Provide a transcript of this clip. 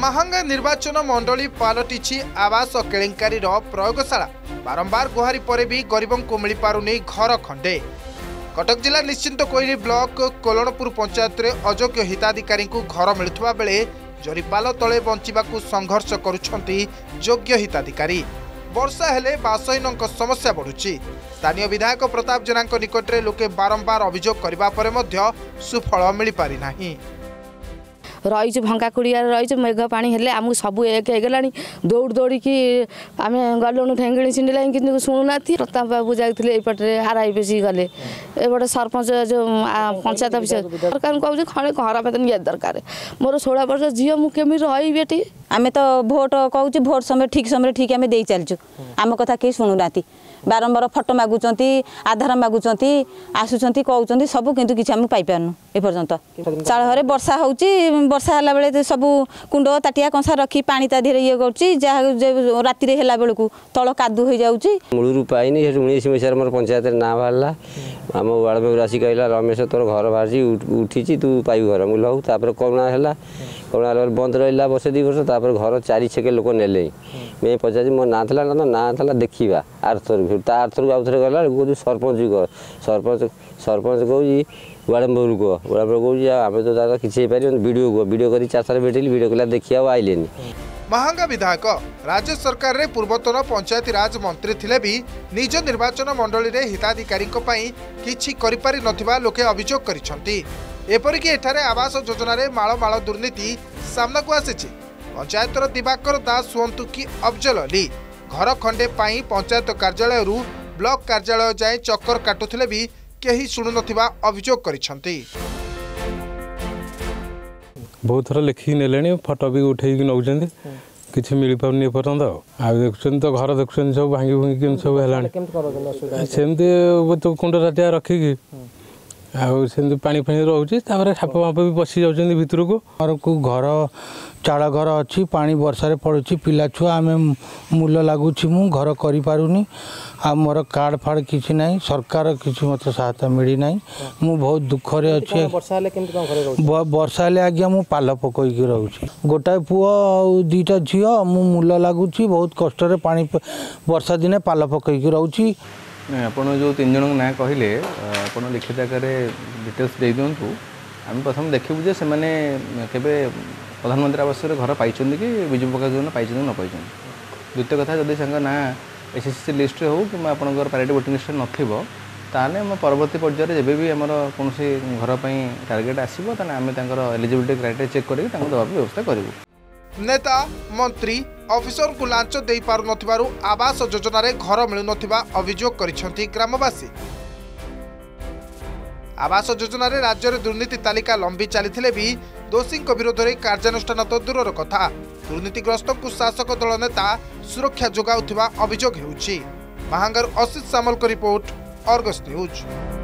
महांगा निर्वाचन मंडली पलटिछि आवास केलेंकारीर प्रयोगशाला। बारंबार गुहारी परे भी गरीबों को मिल पारुनी घर खंडे। कटक जिला निश्चिंत कोईली ब्लॉक कोलणपुर पंचायत रे अजोग्य हिताधिकारी घर मिलुवा बेले जरीपाल तले बंचाकू संघर्ष करुंट योग्य हिताधिकारी। वर्षा हेले बासहीन समस्या बढ़ुची। स्थानीय विधायक प्रताप जेना निकट में लोके बारंबार अभियोग करने सुफल मिल पारी नाही। रही भंगा कुड़िया रही मेघ पा हेल्ले आमको सब एक होगा दौड़ दौड़ी आम गलुण ठेंगिणी छिंडला कि शुणुना। प्रताप बाबू जाते ये आरआईपीसी गले एपटे सरपंच जो पंचायत अफिस सरकार कहूँ खड़े घर मत नहीं दरकार। मोर 16 वर्ष झील मुझे रही आम तो भोट कौच भोट समय ठीक समय ठीक आम दे चलु। आम कथा कहीं शुणुना। बारंबार फोटो मगुच आधार मगुच आसुंच कहते सब कितु किसी आम पाइपन एपर्त चाल बर्षा हो वर्षा होला बेले सब कुंड ताटिया कंसा रखी पानी ताधीरे ये करछि। जहा राति रे होला बेलकु तळ कादु होई जाउछि। मूलुरु पाइनी 19 महीना मोर पंचायत रे ना बाहरला। हम वार्ड मेंबर आसी कहला रमेश तोर घर बाजी उठिछि तू पाइब घर मुल हो। तापर कोरोना होला कोरोना लर बंद रहला वर्ष 2 वर्ष। तापर घर 4 छके लोक नेले। मैं पचाछि मोर ना थला ना थला देखिबा आर्थर भेट तार्थर आउथर गला गो सरपंच को सरपंच कोजी वार्ड मेंबर को वार्ड मेंबर कोजी आमे तो दादा किछि पारि वीडियो करी 4 साल भेटिली वीडियो कला देखिया आइले। महांगा विधायक राज्य सरकार रे पूर्वतन पंचायती राज मंत्री थिले भी निज निर्वाचन मंडली रे हिताधिकारी को पई किछि करि पारि नथिबा लोके अभियोग करिसंती। एपरि कि एठारे आवास योजना रे माळो माळो दुर्नीति सामना को आसेछि। पंचायतर दिवाकर दास सुवंतु की अफजलली घर खंडे पई पंचायत कार्यालय रु ब्लॉक कार्यालय जाय चक्कर काटुथिले भी केही सुनु नथिबा अभियोग करिसंती। बहुत थर लिखिक ने फटो भी उठे नौकरी किसी मिल पाने पर्यटन आज देखुन तो घर देखुन सब भांगी भांगी सब है सेमती कुंड राटिया रखिकी आमती पानी फाणी रोचे साप फाप भी पशि जाऊँ भितर को घर चाड़ घर अच्छी पानी वर्षा पड़ू पिला छुआ आम मूल लगुच घर करूनी आ मोर कार्ड फाड़ किसी ना सरकार किसी मत सहायता मिली ना। मु बहुत दुखरे अच्छे वर्षा हेल्ले आज्ञा मुझे पाल पक रोचे गोटाए पुओ आ 2टा झी मु मूल लगुच बहुत कष्ट वर्षा दिने पाल पक रोची। आपण जो 3 जन ना कहले आपड़ लिखित आकार डिटेल्स दे दिंतु। आम प्रथम देखूँ जे से प्रधानमंत्री आवास घर पाई कि विजु प्रकाश योजना पाई न पाई। द्वितीय कथा जदि ना एसएससी लिस्ट हो कि आपंकर प्रायोरिटी वोटिंग लिस्ट ना परवर्त पर्यायर जब भी आमर कौन घरपाई टार्गेट आसो आम एलिजिबिलिटी क्राइटेरिया चेक करवस्था करूँ। नेता मंत्री ऑफिसर को लांच दे पार नथिबारु आवास योजना रे घर मिलु नथिबा अभियोग करिसंती ग्रामवासी। आवास योजना रे राज्य रे दुर्नीति तालिका लंबी चली भी दोषी विरोध में कार्यानुष्ठान तो दूर कथा दुर्नीतिग्रस्त को शासक दल नेता सुरक्षा जोगाउथिबा अभियोग हेउछि। महांगार असित सामल को रिपोर्ट अर्गस न्यूज।